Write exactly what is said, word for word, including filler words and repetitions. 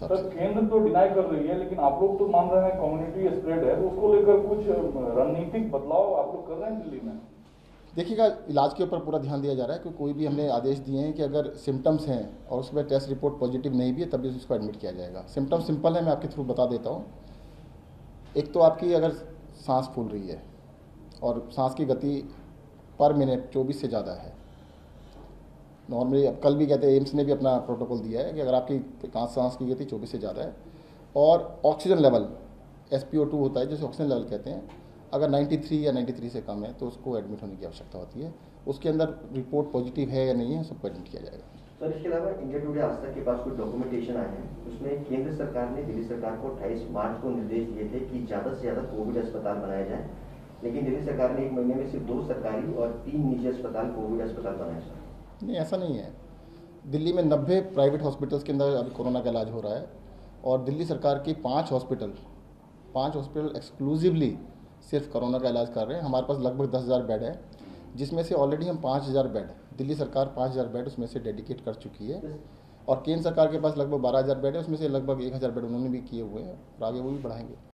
Sir केंद्र तो deny कर रही है, लेकिन आप लोग तो मान रहे हैं कम्युनिटी स्प्रेड है, उसको लेकर कुछ रणनीतिक बदलाव आप लोग कर रहे हैं दिल्ली में? देखिएगा, इलाज के ऊपर पूरा ध्यान दिया जा रहा है कि कोई भी हमने आदेश दिए हैं कि अगर सिम्टम्स हैं और उसमें टेस्ट रिपोर्ट पॉजिटिव नहीं भी है तभी उसको एडमिट किया जाएगा। सिम्टम्स सिंपल है, मैं आपके थ्रू बता देता हूँ। एक तो आपकी अगर सांस फूल रही है और सांस की गति पर मिनट चौबीस से ज़्यादा है, नॉर्मली अब कल भी कहते हैं, एम्स ने भी अपना प्रोटोकॉल दिया है कि अगर आपकी सांस की गति चौबीस से ज़्यादा है और oxygen level S P O two होता है जैसे ऑक्सीजन लेवल कहते हैं, अगर तिरानवे या तिरानवे से कम है तो उसको एडमिट होने की आवश्यकता होती है। उसके अंदर रिपोर्ट पॉजिटिव है या नहीं है सबको एडमिट किया जाएगा। सर इसके अलावा इंडिया टुडे आज तक के पास कुछ डॉक्यूमेंटेशन आए हैं, उसमें केंद्र सरकार ने दिल्ली सरकार को अट्ठाईस मार्च को निर्देश दिए थे कि ज़्यादा से ज़्यादा कोविड अस्पताल बनाए जाए, लेकिन दिल्ली सरकार ने एक महीने में सिर्फ दो सरकारी और तीन निजी अस्पताल कोविड अस्पताल बनाए जाए। नहीं, ऐसा नहीं है। दिल्ली में नब्बे प्राइवेट हॉस्पिटल्स के अंदर अभी कोरोना का इलाज हो रहा है और दिल्ली सरकार के पांच हॉस्पिटल पांच हॉस्पिटल एक्सक्लूसिवली सिर्फ कोरोना का इलाज कर रहे हैं। हमारे पास लगभग दस हज़ार बेड है, जिसमें से ऑलरेडी हम पाँच हज़ार बेड दिल्ली सरकार पाँच हज़ार बेड उसमें से डेडिकेट कर चुकी है और केंद्र सरकार के पास लगभग बारह हज़ार बेड है, उसमें से लगभग एक हज़ार बेड उन्होंने भी किए हुए हैं और आगे वो भी बढ़ाएंगे।